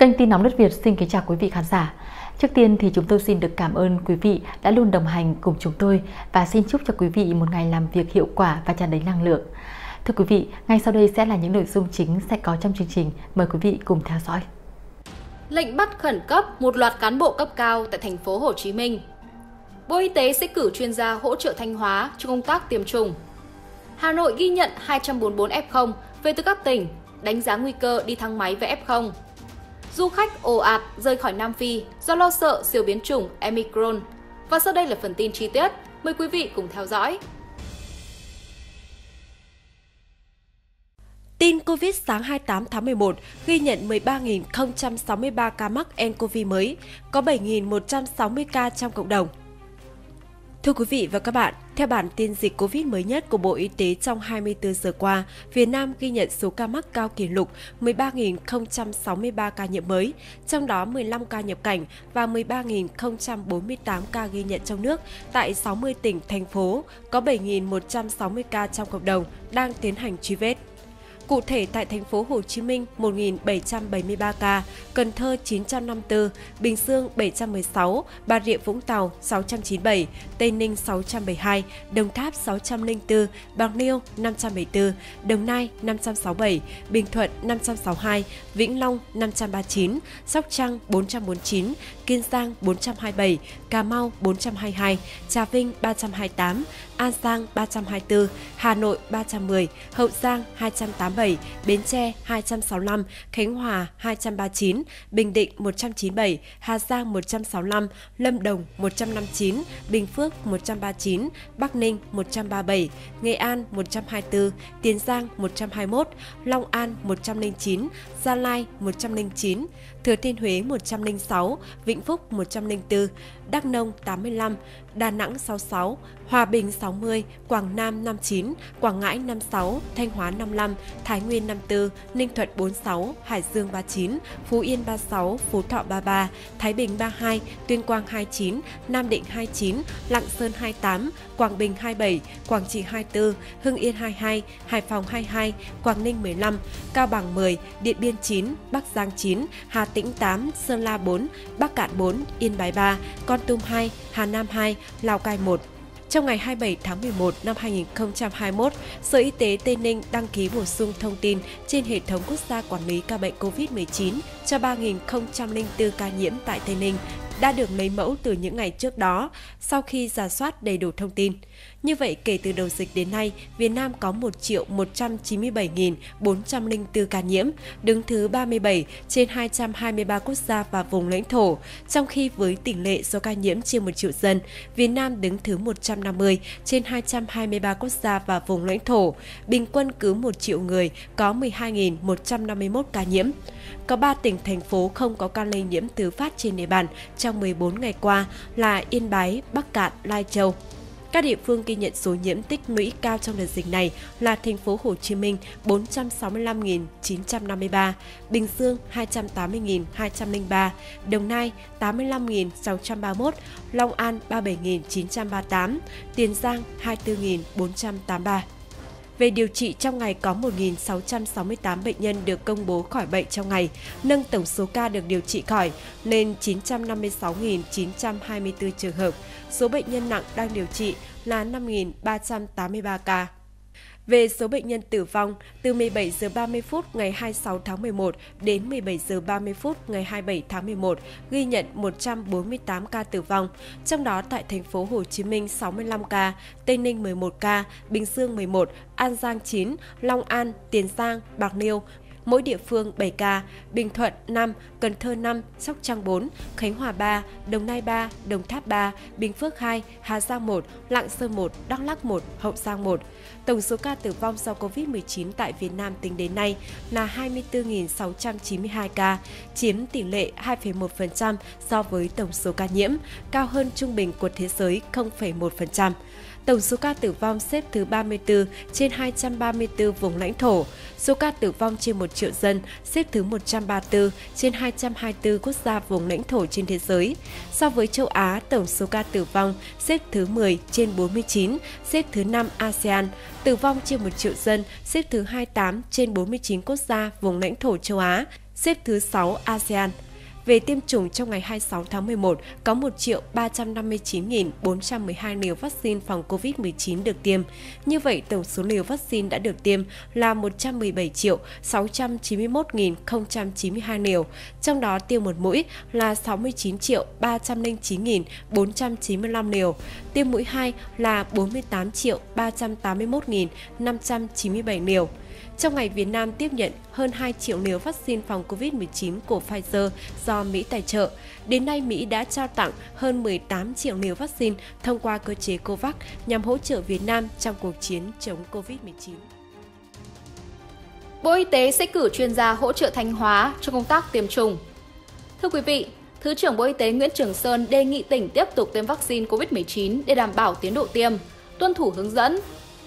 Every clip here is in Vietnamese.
Kênh Tin Nóng Đất Việt xin kính chào quý vị khán giả. Trước tiên thì chúng tôi xin được cảm ơn quý vị đã luôn đồng hành cùng chúng tôi và xin chúc cho quý vị một ngày làm việc hiệu quả và tràn đầy năng lượng. Thưa quý vị, ngay sau đây sẽ là những nội dung chính sẽ có trong chương trình. Mời quý vị cùng theo dõi. Lệnh bắt khẩn cấp một loạt cán bộ cấp cao tại thành phố Hồ Chí Minh. Bộ Y tế sẽ cử chuyên gia hỗ trợ Thanh Hóa trong công tác tiêm chủng. Hà Nội ghi nhận 244 F0 về từ các tỉnh, đánh giá nguy cơ đi thang máy về F0. Du khách ồ ạt rời khỏi Nam Phi do lo sợ siêu biến chủng Omicron. Và sau đây là phần tin chi tiết, mời quý vị cùng theo dõi. Tin Covid sáng 28 tháng 11 ghi nhận 13.063 ca mắc nCoV mới, có 7.160 ca trong cộng đồng. Thưa quý vị và các bạn, theo bản tin dịch Covid mới nhất của Bộ Y tế trong 24 giờ qua, Việt Nam ghi nhận số ca mắc cao kỷ lục 13.063 ca nhiễm mới, trong đó 15 ca nhập cảnh và 13.048 ca ghi nhận trong nước tại 60 tỉnh, thành phố, có 7.160 ca trong cộng đồng đang tiến hành truy vết. Cụ thể tại thành phố Hồ Chí Minh 1.773 ca, Cần Thơ 954, Bình Dương 716, Bà Rịa Vũng Tàu 697, Tây Ninh 672, Đồng Tháp 604, Bạc Liêu 574, Đồng Nai 567, Bình Thuận 562, Vĩnh Long 539, Sóc Trăng 449, Kiên Giang 427, Cà Mau 422, Trà Vinh 328, An Giang 324, Hà Nội 310, Hậu Giang 287, Bến Tre 265, Khánh Hòa 239, Bình Định 197, Hà Giang 165, Lâm Đồng 159, Bình Phước 139, Bắc Ninh 137, Nghệ An 124, Tiền Giang 121, Long An 109, Gia Lai 109, Thừa Thiên Huế 106, Vĩnh Phúc 104, Đắk Nông 85, Đà Nẵng 66, Hòa Bình 60, Quảng Nam 59, Quảng Ngãi 56, Thanh Hóa 55, Thái Nguyên 54, Ninh Thuận 46, Hải Dương 39, Phú Yên 36, Phú Thọ 33, Thái Bình 32, Tuyên Quang 29, Nam Định 29, Lạng Sơn 28, Quảng Bình 27, Quảng Trị 24, Hưng Yên 22, Hải Phòng 22, Quảng Ninh 15, Cao Bằng 10, Điện Biên 9, Bắc Giang 9, Hà Tĩnh 8, Sơn La 4, Bắc Cạn 4, Yên Bái 3, Kon Tum 2, Hà Nam 2, Lào Cai 1. Trong ngày 27 tháng 11 năm 2021, Sở Y tế Tây Ninh đăng ký bổ sung thông tin trên hệ thống quốc gia quản lý ca bệnh COVID-19 cho 3.004 ca nhiễm tại Tây Ninh đã được lấy mẫu từ những ngày trước đó sau khi rà soát đầy đủ thông tin. Như vậy, kể từ đầu dịch đến nay, Việt Nam có 1.197.404 ca nhiễm, đứng thứ 37 trên 223 quốc gia và vùng lãnh thổ, trong khi với tỷ lệ số ca nhiễm trên 1 triệu dân, Việt Nam đứng thứ 150 trên 223 quốc gia và vùng lãnh thổ, bình quân cứ 1 triệu người có 12.151 ca nhiễm. Có 3 tỉnh, thành phố không có ca lây nhiễm thứ phát trên địa bàn trong 14 ngày qua là Yên Bái, Bắc Cạn, Lai Châu. Các địa phương ghi nhận số nhiễm tích lũy cao trong đợt dịch này là thành phố Hồ Chí Minh 465.953, Bình Dương 280.203, Đồng Nai 85.631, Long An 37.938, Tiền Giang 24.483. Về điều trị trong ngày có 1.668 bệnh nhân được công bố khỏi bệnh trong ngày, nâng tổng số ca được điều trị khỏi lên 956.924 trường hợp. Số bệnh nhân nặng đang điều trị là 5.383 ca. Về số bệnh nhân tử vong, từ 17 giờ 30 phút ngày 26 tháng 11 đến 17 giờ 30 phút ngày 27 tháng 11 ghi nhận 148 ca tử vong, trong đó tại thành phố Hồ Chí Minh 65 ca, Tây Ninh 11 ca, Bình Dương 11, An Giang 9, Long An, Tiền Giang, Bạc Liêu mỗi địa phương 7 ca, Bình Thuận 5, Cần Thơ 5, Sóc Trăng 4, Khánh Hòa 3, Đồng Nai 3, Đồng Tháp 3, Bình Phước 2, Hà Giang 1, Lạng Sơn 1, Đắk Lắk 1, Hậu Giang 1. Tổng số ca tử vong do Covid-19 tại Việt Nam tính đến nay là 24.692 ca, chiếm tỷ lệ 2,1% so với tổng số ca nhiễm, cao hơn trung bình của thế giới 0,1%. tổng số ca tử vong xếp thứ 34 trên 234 vùng lãnh thổ, số ca tử vong trên 1 triệu dân xếp thứ 134 trên 224 quốc gia vùng lãnh thổ trên thế giới. So với châu Á, tổng số ca tử vong xếp thứ 10 trên 49, xếp thứ 5 ASEAN, tử vong trên 1 triệu dân xếp thứ 28 trên 49 quốc gia vùng lãnh thổ châu Á, xếp thứ 6 ASEAN. Về tiêm chủng, trong ngày 26 tháng 11, có 1.359.412 liều vaccine phòng COVID-19 được tiêm. Như vậy, tổng số liều vaccine đã được tiêm là 117.691.092 liều, trong đó tiêm một mũi là 69.309.495 liều, tiêm mũi 2 là 48.381.597 liều. Trong ngày, Việt Nam tiếp nhận hơn 2 triệu liều vaccine phòng COVID-19 của Pfizer do Mỹ tài trợ. Đến nay, Mỹ đã trao tặng hơn 18 triệu liều vaccine thông qua cơ chế COVAX nhằm hỗ trợ Việt Nam trong cuộc chiến chống COVID-19. Bộ Y tế sẽ cử chuyên gia hỗ trợ Thanh Hóa cho công tác tiêm chủng. Thưa quý vị, Thứ trưởng Bộ Y tế Nguyễn Trường Sơn đề nghị tỉnh tiếp tục tiêm vaccine COVID-19 để đảm bảo tiến độ tiêm, tuân thủ hướng dẫn.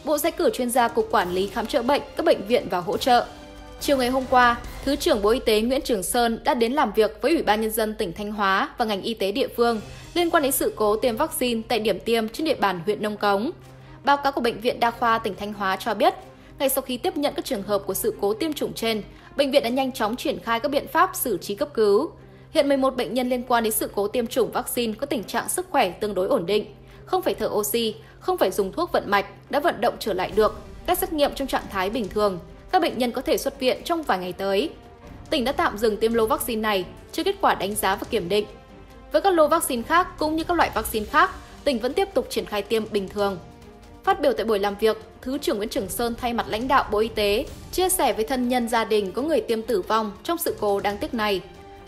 Bộ sẽ cử chuyên gia Cục Quản lý Khám chữa bệnh, các bệnh viện vào hỗ trợ. Chiều ngày hôm qua, Thứ trưởng Bộ Y tế Nguyễn Trường Sơn đã đến làm việc với Ủy ban Nhân dân tỉnh Thanh Hóa và ngành y tế địa phương liên quan đến sự cố tiêm vaccine tại điểm tiêm trên địa bàn huyện Nông Cống. Báo cáo của Bệnh viện Đa khoa tỉnh Thanh Hóa cho biết, ngay sau khi tiếp nhận các trường hợp của sự cố tiêm chủng trên, bệnh viện đã nhanh chóng triển khai các biện pháp xử trí cấp cứu. Hiện 11 bệnh nhân liên quan đến sự cố tiêm chủng vaccine có tình trạng sức khỏe tương đối ổn định, không phải thở oxy, không phải dùng thuốc vận mạch, đã vận động trở lại được, các xét nghiệm trong trạng thái bình thường. Các bệnh nhân có thể xuất viện trong vài ngày tới. Tỉnh đã tạm dừng tiêm lô vaccine này trước kết quả đánh giá và kiểm định. Với các lô vaccine khác cũng như các loại vaccine khác, tỉnh vẫn tiếp tục triển khai tiêm bình thường. Phát biểu tại buổi làm việc, Thứ trưởng Nguyễn Trường Sơn thay mặt lãnh đạo Bộ Y tế chia sẻ với thân nhân gia đình có người tiêm tử vong trong sự cố đáng tiếc này,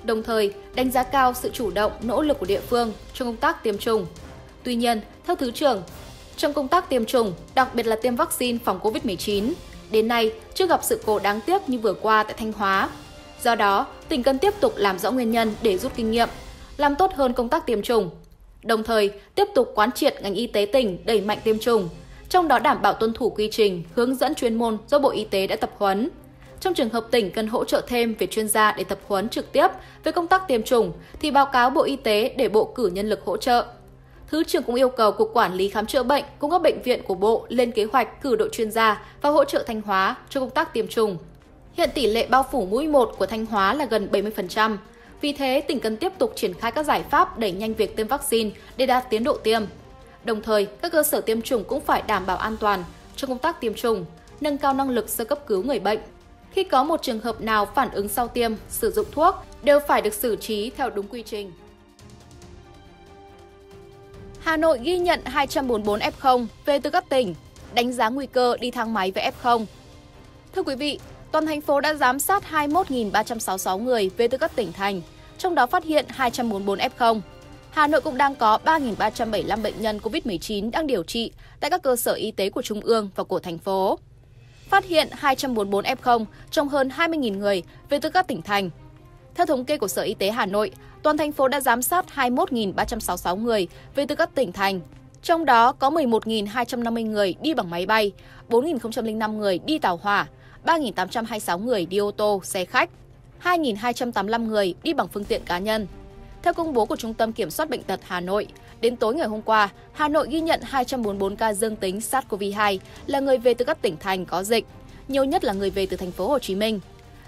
đồng thời đánh giá cao sự chủ động, nỗ lực của địa phương trong công tác tiêm chủng. Tuy nhiên, theo Thứ trưởng, trong công tác tiêm chủng, đặc biệt là tiêm vaccine phòng COVID-19, đến nay chưa gặp sự cố đáng tiếc như vừa qua tại Thanh Hóa. Do đó, tỉnh cần tiếp tục làm rõ nguyên nhân để rút kinh nghiệm, làm tốt hơn công tác tiêm chủng. Đồng thời, tiếp tục quán triệt ngành y tế tỉnh đẩy mạnh tiêm chủng, trong đó đảm bảo tuân thủ quy trình, hướng dẫn chuyên môn do Bộ Y tế đã tập huấn. Trong trường hợp tỉnh cần hỗ trợ thêm về chuyên gia để tập huấn trực tiếp về công tác tiêm chủng thì báo cáo Bộ Y tế để Bộ cử nhân lực hỗ trợ. Thứ trưởng cũng yêu cầu Cục Quản lý Khám chữa bệnh cùng các bệnh viện của Bộ lên kế hoạch cử đội chuyên gia và hỗ trợ Thanh Hóa cho công tác tiêm chủng. Hiện tỷ lệ bao phủ mũi 1 của Thanh Hóa là gần 70%. Vì thế, tỉnh cần tiếp tục triển khai các giải pháp đẩy nhanh việc tiêm vaccine để đạt tiến độ tiêm. Đồng thời, các cơ sở tiêm chủng cũng phải đảm bảo an toàn trong công tác tiêm chủng, nâng cao năng lực sơ cấp cứu người bệnh. Khi có một trường hợp nào phản ứng sau tiêm, sử dụng thuốc, đều phải được xử trí theo đúng quy trình. Hà Nội ghi nhận 244 F0 về từ các tỉnh, đánh giá nguy cơ đi thang máy với F0. Thưa quý vị, toàn thành phố đã giám sát 21.366 người về từ các tỉnh thành, trong đó phát hiện 244 F0. Hà Nội cũng đang có 3.375 bệnh nhân COVID-19 đang điều trị tại các cơ sở y tế của Trung ương và của thành phố. Phát hiện 244 F0 trong hơn 20.000 người về từ các tỉnh thành. Theo thống kê của Sở Y tế Hà Nội, toàn thành phố đã giám sát 21.366 người về từ các tỉnh thành, trong đó có 11.250 người đi bằng máy bay, 4.005 người đi tàu hỏa, 3.826 người đi ô tô, xe khách, 2.285 người đi bằng phương tiện cá nhân. Theo công bố của Trung tâm Kiểm soát Bệnh tật Hà Nội, đến tối ngày hôm qua, Hà Nội ghi nhận 244 ca dương tính SARS-CoV-2 là người về từ các tỉnh thành có dịch, nhiều nhất là người về từ thành phố Hồ Chí Minh.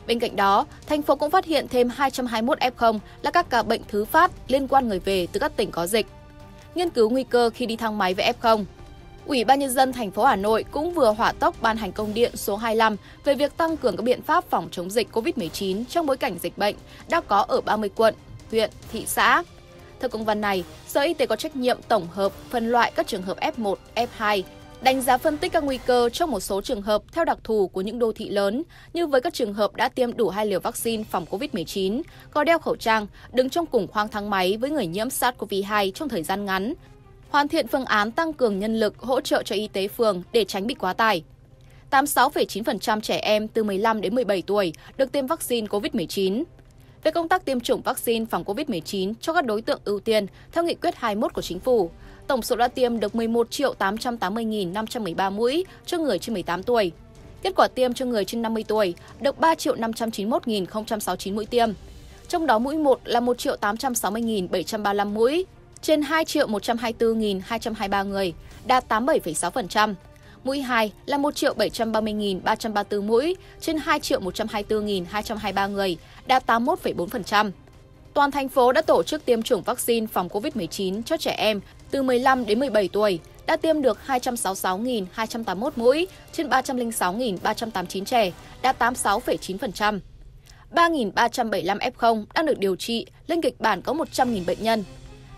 Bên cạnh đó, thành phố cũng phát hiện thêm 221 F0 là các ca bệnh thứ phát liên quan người về từ các tỉnh có dịch. Nghiên cứu nguy cơ khi đi thang máy với F0. Ủy ban Nhân dân thành phố Hà Nội cũng vừa hỏa tốc ban hành công điện số 25 về việc tăng cường các biện pháp phòng chống dịch COVID-19 trong bối cảnh dịch bệnh đã có ở 30 quận, huyện, thị xã. Theo công văn này, Sở Y tế có trách nhiệm tổng hợp, phân loại các trường hợp F1, F2, đánh giá phân tích các nguy cơ trong một số trường hợp theo đặc thù của những đô thị lớn, như với các trường hợp đã tiêm đủ 2 liều vaccine phòng COVID-19, có đeo khẩu trang, đứng trong cùng khoang thang máy với người nhiễm SARS-CoV-2 trong thời gian ngắn, hoàn thiện phương án tăng cường nhân lực hỗ trợ cho y tế phường để tránh bị quá tải. 86,9% trẻ em từ 15 đến 17 tuổi được tiêm vaccine COVID-19. Về công tác tiêm chủng vaccine phòng COVID-19 cho các đối tượng ưu tiên theo nghị quyết 21 của Chính phủ, Tổng số đã tiêm được 11.880.513 mũi cho người trên 18 tuổi. Kết quả tiêm cho người trên 50 tuổi được 3.591.069 mũi tiêm. Trong đó mũi 1 là 1.860.735 mũi, trên 2.124.223 người, đạt 87,6%. Mũi 2 là 1.730.334 mũi, trên 2.124.223 người, đạt 81,4%. Toàn thành phố đã tổ chức tiêm chủng vaccine phòng COVID-19 cho trẻ em từ 15 đến 17 tuổi, đã tiêm được 266.281 mũi trên 306.389 trẻ, đạt 86,9%. 3.375 F0 đang được điều trị, lên kịch bản có 100.000 bệnh nhân.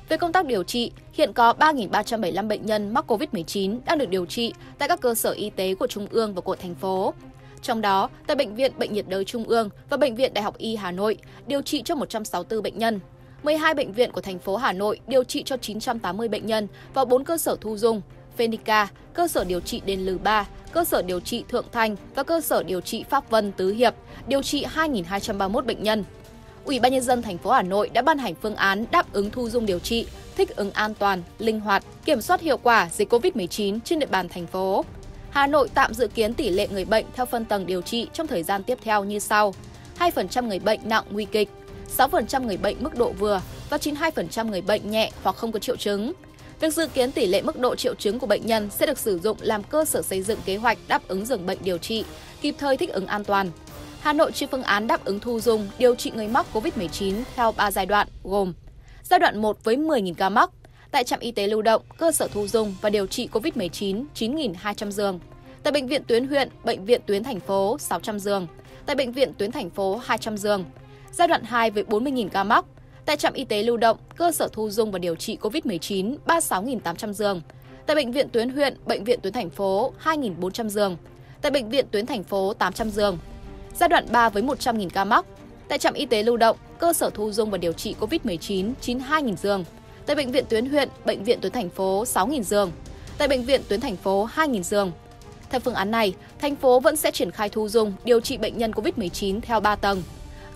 Về công tác điều trị, hiện có 3.375 bệnh nhân mắc COVID-19 đang được điều trị tại các cơ sở y tế của Trung ương và của thành phố. Trong đó, tại Bệnh viện Bệnh nhiệt đới Trung ương và Bệnh viện Đại học Y Hà Nội điều trị cho 164 bệnh nhân. 12 bệnh viện của thành phố Hà Nội điều trị cho 980 bệnh nhân và 4 cơ sở thu dung, Phenica, cơ sở điều trị Đền Lừ 3, cơ sở điều trị Thượng Thành và cơ sở điều trị Pháp Vân Tứ Hiệp điều trị 2.231 bệnh nhân. Ủy ban nhân dân thành phố Hà Nội đã ban hành phương án đáp ứng thu dung điều trị, thích ứng an toàn, linh hoạt, kiểm soát hiệu quả dịch COVID-19 trên địa bàn thành phố. Hà Nội tạm dự kiến tỷ lệ người bệnh theo phân tầng điều trị trong thời gian tiếp theo như sau: 2% người bệnh nặng nguy kịch, 6% người bệnh mức độ vừa và 92% người bệnh nhẹ hoặc không có triệu chứng. Việc dự kiến tỷ lệ mức độ triệu chứng của bệnh nhân sẽ được sử dụng làm cơ sở xây dựng kế hoạch đáp ứng giường bệnh điều trị, kịp thời thích ứng an toàn. Hà Nội chia phương án đáp ứng thu dung điều trị người mắc COVID-19 theo 3 giai đoạn gồm: giai đoạn 1 với 10.000 ca mắc tại trạm y tế lưu động, cơ sở thu dung và điều trị COVID-19 9.200 giường, tại bệnh viện tuyến huyện, bệnh viện tuyến thành phố 600 giường, tại bệnh viện tuyến thành phố 200 giường. Giai đoạn 2 với 40.000 ca mắc tại trạm y tế lưu động, cơ sở thu dung và điều trị COVID-19 36.800 giường, tại bệnh viện tuyến huyện, bệnh viện tuyến thành phố 2.400 giường, tại bệnh viện tuyến thành phố 800 giường. Giai đoạn 3 với 100.000 ca mắc tại trạm y tế lưu động, cơ sở thu dung và điều trị COVID-19 92.000 giường, tại bệnh viện tuyến huyện, bệnh viện tuyến thành phố 6.000 giường, tại bệnh viện tuyến thành phố 2.000 giường. Theo phương án này, thành phố vẫn sẽ triển khai thu dung điều trị bệnh nhân COVID-19 theo 3 tầng.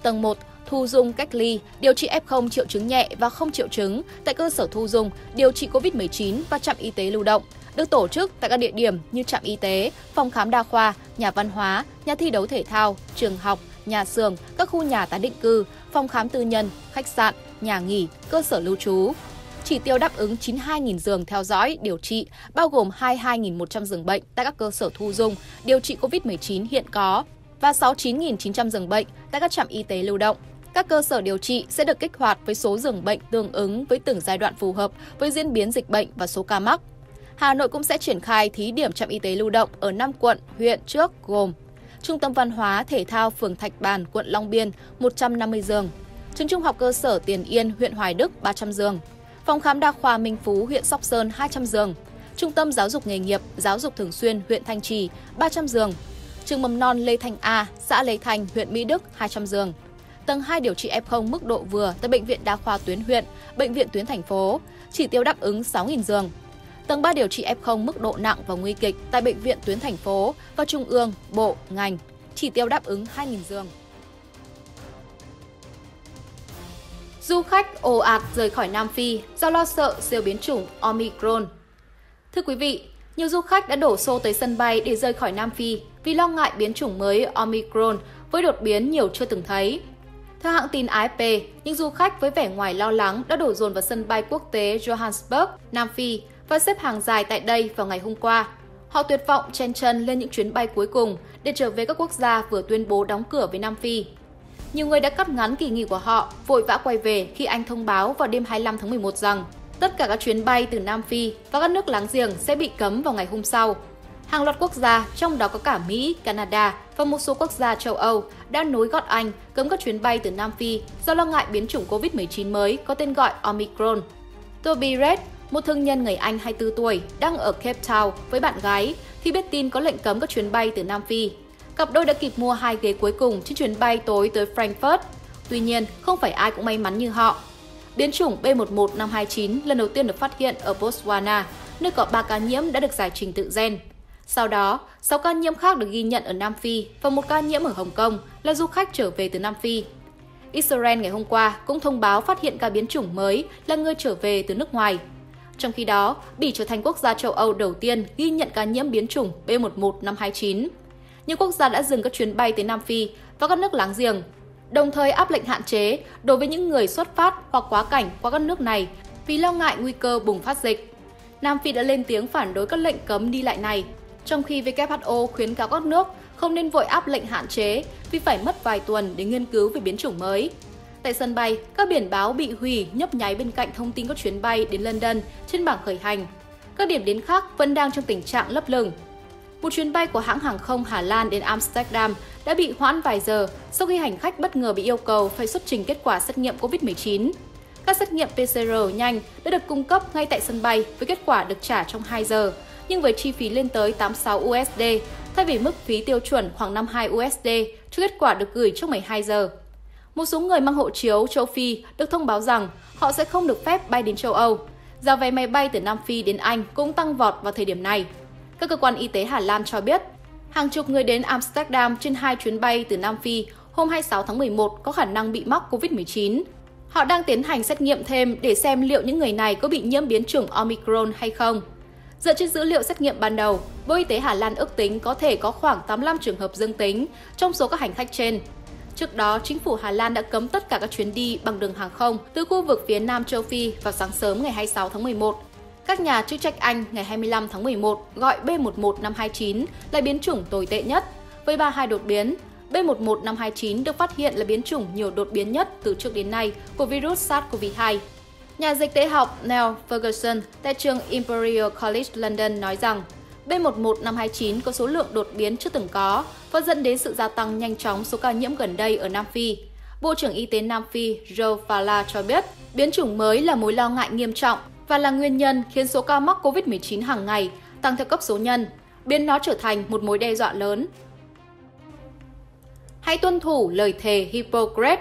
Tầng 1, thu dung cách ly, điều trị F0 triệu chứng nhẹ và không triệu chứng tại cơ sở thu dung, điều trị COVID-19 và trạm y tế lưu động, được tổ chức tại các địa điểm như trạm y tế, phòng khám đa khoa, nhà văn hóa, nhà thi đấu thể thao, trường học, nhà xưởng, các khu nhà tái định cư, phòng khám tư nhân, khách sạn, nhà nghỉ, cơ sở lưu trú. Chỉ tiêu đáp ứng 92.000 giường theo dõi, điều trị, bao gồm 22.100 giường bệnh tại các cơ sở thu dung, điều trị COVID-19 hiện có và 69.900 giường bệnh tại các trạm y tế lưu động. Các cơ sở điều trị sẽ được kích hoạt với số giường bệnh tương ứng với từng giai đoạn phù hợp với diễn biến dịch bệnh và số ca mắc. Hà Nội cũng sẽ triển khai thí điểm trạm y tế lưu động ở 5 quận, huyện trước gồm: Trung tâm Văn hóa Thể thao phường Thạch Bàn, quận Long Biên 150 giường, Trường Trung học cơ sở Tiền Yên, huyện Hoài Đức 300 giường, Phòng khám đa khoa Minh Phú, huyện Sóc Sơn 200 giường, Trung tâm Giáo dục nghề nghiệp, Giáo dục thường xuyên, huyện Thanh Trì 300 giường, Trường mầm non Lê Thanh A, xã Lê Thanh, huyện Mỹ Đức 200 giường. Tầng 2 điều trị F0 mức độ vừa tại bệnh viện đa khoa tuyến huyện, bệnh viện tuyến thành phố, chỉ tiêu đáp ứng 6.000 giường. Tầng 3 điều trị F0 mức độ nặng và nguy kịch tại bệnh viện tuyến thành phố và trung ương, bộ, ngành, chỉ tiêu đáp ứng 2.000 giường. Du khách ồ ạt rời khỏi Nam Phi do lo sợ siêu biến chủng Omicron. Thưa quý vị, nhiều du khách đã đổ xô tới sân bay để rời khỏi Nam Phi vì lo ngại biến chủng mới Omicron với đột biến nhiều chưa từng thấy. Theo hãng tin AFP, những du khách với vẻ ngoài lo lắng đã đổ dồn vào sân bay quốc tế Johannesburg, Nam Phi và xếp hàng dài tại đây vào ngày hôm qua. Họ tuyệt vọng chen chân lên những chuyến bay cuối cùng để trở về các quốc gia vừa tuyên bố đóng cửa với Nam Phi. Nhiều người đã cắt ngắn kỳ nghỉ của họ, vội vã quay về khi Anh thông báo vào đêm 25 tháng 11 rằng tất cả các chuyến bay từ Nam Phi và các nước láng giềng sẽ bị cấm vào ngày hôm sau. Hàng loạt quốc gia, trong đó có cả Mỹ, Canada và một số quốc gia châu Âu, đã nối gót Anh cấm các chuyến bay từ Nam Phi do lo ngại biến chủng COVID-19 mới có tên gọi Omicron. Toby Red, một thương nhân người Anh 24 tuổi, đang ở Cape Town với bạn gái khi biết tin có lệnh cấm các chuyến bay từ Nam Phi. Cặp đôi đã kịp mua 2 ghế cuối cùng trên chuyến bay tối tới Frankfurt. Tuy nhiên, không phải ai cũng may mắn như họ. Biến chủng B.1.1.529 lần đầu tiên được phát hiện ở Botswana, nơi có 3 ca nhiễm đã được giải trình tự gen. Sau đó, 6 ca nhiễm khác được ghi nhận ở Nam Phi và 1 ca nhiễm ở Hồng Kông là du khách trở về từ Nam Phi. Israel ngày hôm qua cũng thông báo phát hiện ca biến chủng mới là người trở về từ nước ngoài. Trong khi đó, Bỉ trở thành quốc gia châu Âu đầu tiên ghi nhận ca nhiễm biến chủng B.1.1.529. Nhiều quốc gia đã dừng các chuyến bay tới Nam Phi và các nước láng giềng, đồng thời áp lệnh hạn chế đối với những người xuất phát hoặc quá cảnh qua các nước này vì lo ngại nguy cơ bùng phát dịch. Nam Phi đã lên tiếng phản đối các lệnh cấm đi lại này, trong khi WHO khuyến cáo các nước không nên vội áp lệnh hạn chế vì phải mất vài tuần để nghiên cứu về biến chủng mới. Tại sân bay, các biển báo bị hủy nhấp nháy bên cạnh thông tin các chuyến bay đến London trên bảng khởi hành. Các điểm đến khác vẫn đang trong tình trạng lấp lửng. Một chuyến bay của hãng hàng không Hà Lan đến Amsterdam đã bị hoãn vài giờ sau khi hành khách bất ngờ bị yêu cầu phải xuất trình kết quả xét nghiệm COVID-19. Các xét nghiệm PCR nhanh đã được cung cấp ngay tại sân bay với kết quả được trả trong 2 giờ, nhưng với chi phí lên tới 86 USD thay vì mức phí tiêu chuẩn khoảng 52 USD cho kết quả được gửi trong 12 giờ. Một số người mang hộ chiếu châu Phi được thông báo rằng họ sẽ không được phép bay đến châu Âu. Giá vé máy bay từ Nam Phi đến Anh cũng tăng vọt vào thời điểm này. Các cơ quan y tế Hà Lan cho biết, hàng chục người đến Amsterdam trên 2 chuyến bay từ Nam Phi hôm 26 tháng 11 có khả năng bị mắc COVID-19. Họ đang tiến hành xét nghiệm thêm để xem liệu những người này có bị nhiễm biến chủng Omicron hay không. Dựa trên dữ liệu xét nghiệm ban đầu, Bộ Y tế Hà Lan ước tính có thể có khoảng 85 trường hợp dương tính trong số các hành khách trên. Trước đó, chính phủ Hà Lan đã cấm tất cả các chuyến đi bằng đường hàng không từ khu vực phía Nam châu Phi vào sáng sớm ngày 26 tháng 11. Các nhà chức trách Anh ngày 25 tháng 11 gọi B.1.1.529 là biến chủng tồi tệ nhất, với 32 đột biến. B.1.1.529 được phát hiện là biến chủng nhiều đột biến nhất từ trước đến nay của virus SARS-CoV-2. Nhà dịch tễ học Neil Ferguson tại trường Imperial College London nói rằng B.1.1.529 có số lượng đột biến chưa từng có và dẫn đến sự gia tăng nhanh chóng số ca nhiễm gần đây ở Nam Phi. Bộ trưởng Y tế Nam Phi Joe Falla cho biết biến chủng mới là mối lo ngại nghiêm trọng và là nguyên nhân khiến số ca mắc COVID-19 hàng ngày tăng theo cấp số nhân, biến nó trở thành một mối đe dọa lớn. Hãy tuân thủ lời thề Hippocrates.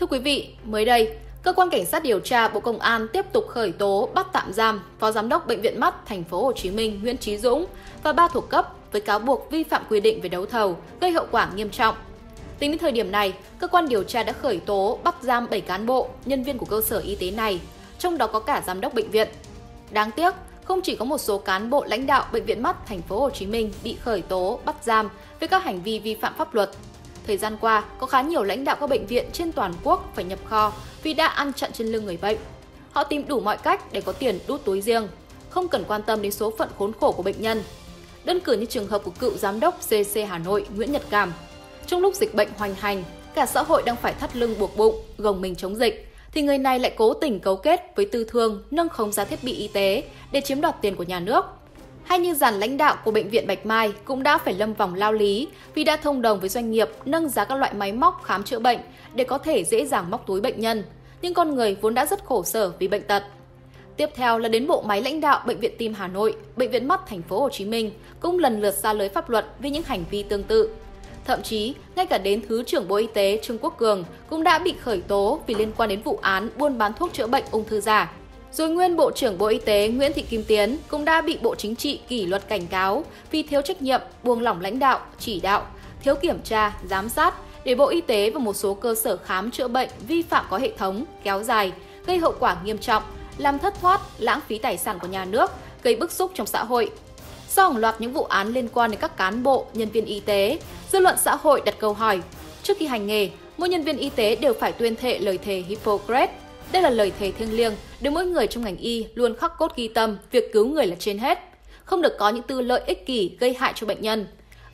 Thưa quý vị, mới đây, Cơ quan Cảnh sát điều tra Bộ Công an tiếp tục khởi tố bắt tạm giam Phó Giám đốc Bệnh viện Mắt TP.hcm Nguyễn Chí Dũng và 3 thuộc cấp với cáo buộc vi phạm quy định về đấu thầu gây hậu quả nghiêm trọng. Tính đến thời điểm này, cơ quan điều tra đã khởi tố bắt giam 7 cán bộ, nhân viên của cơ sở y tế này, trong đó có cả giám đốc bệnh viện. Đáng tiếc, không chỉ có một số cán bộ lãnh đạo Bệnh viện Mắt TP.hcm bị khởi tố bắt giam với các hành vi vi phạm pháp luật. Thời gian qua, có khá nhiều lãnh đạo các bệnh viện trên toàn quốc phải nhập kho vì đã ăn chặn trên lưng người bệnh. Họ tìm đủ mọi cách để có tiền đút túi riêng, không cần quan tâm đến số phận khốn khổ của bệnh nhân. Đơn cử như trường hợp của cựu giám đốc CDC Hà Nội Nguyễn Nhật Cảm. Trong lúc dịch bệnh hoành hành, cả xã hội đang phải thắt lưng buộc bụng, gồng mình chống dịch, thì người này lại cố tình cấu kết với tư thương nâng khống giá thiết bị y tế để chiếm đoạt tiền của nhà nước. Hay như dàn lãnh đạo của Bệnh viện Bạch Mai cũng đã phải lâm vòng lao lý vì đã thông đồng với doanh nghiệp nâng giá các loại máy móc khám chữa bệnh để có thể dễ dàng móc túi bệnh nhân, những con người vốn đã rất khổ sở vì bệnh tật. Tiếp theo là đến bộ máy lãnh đạo Bệnh viện Tim Hà Nội, Bệnh viện Mắt TP.hcm cũng lần lượt xa lưới pháp luật với những hành vi tương tự. Thậm chí, ngay cả đến Thứ trưởng Bộ Y tế Trương Quốc Cường cũng đã bị khởi tố vì liên quan đến vụ án buôn bán thuốc chữa bệnh ung thư giả. Rồi nguyên Bộ trưởng Bộ Y tế Nguyễn Thị Kim Tiến cũng đã bị Bộ Chính trị kỷ luật cảnh cáo vì thiếu trách nhiệm, buông lỏng lãnh đạo, chỉ đạo, thiếu kiểm tra, giám sát để Bộ Y tế và một số cơ sở khám chữa bệnh vi phạm có hệ thống, kéo dài, gây hậu quả nghiêm trọng, làm thất thoát, lãng phí tài sản của nhà nước, gây bức xúc trong xã hội. Sau hàng loạt những vụ án liên quan đến các cán bộ, nhân viên y tế, dư luận xã hội đặt câu hỏi, trước khi hành nghề, mỗi nhân viên y tế đều phải tuyên thệ lời thề Hippocrates. Đây là lời thề thiêng liêng để mỗi người trong ngành y luôn khắc cốt ghi tâm việc cứu người là trên hết, không được có những tư lợi ích kỷ gây hại cho bệnh nhân.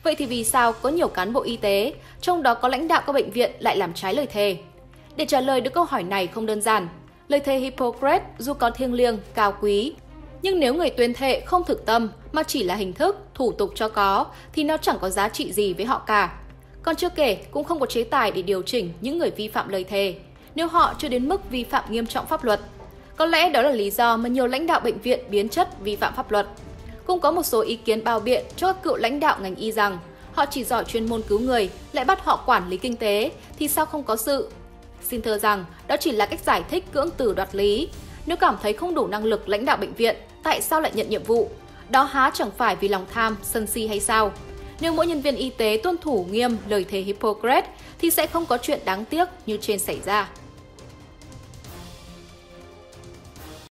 Vậy thì vì sao có nhiều cán bộ y tế, trong đó có lãnh đạo các bệnh viện lại làm trái lời thề? Để trả lời được câu hỏi này không đơn giản. Lời thề Hippocrates dù có thiêng liêng, cao quý, nhưng nếu người tuyên thệ không thực tâm mà chỉ là hình thức, thủ tục cho có thì nó chẳng có giá trị gì với họ cả. Còn chưa kể cũng không có chế tài để điều chỉnh những người vi phạm lời thề nếu họ chưa đến mức vi phạm nghiêm trọng pháp luật. Có lẽ đó là lý do mà nhiều lãnh đạo bệnh viện biến chất vi phạm pháp luật. Cũng có một số ý kiến bao biện cho các cựu lãnh đạo ngành y rằng họ chỉ giỏi chuyên môn cứu người, lại bắt họ quản lý kinh tế, thì sao không có sự? Xin thưa rằng đó chỉ là cách giải thích cưỡng từ đoạt lý. Nếu cảm thấy không đủ năng lực lãnh đạo bệnh viện, tại sao lại nhận nhiệm vụ? Đó há chẳng phải vì lòng tham, sân si hay sao? Nếu mỗi nhân viên y tế tuân thủ nghiêm lời thề Hippocrates thì sẽ không có chuyện đáng tiếc như trên xảy ra.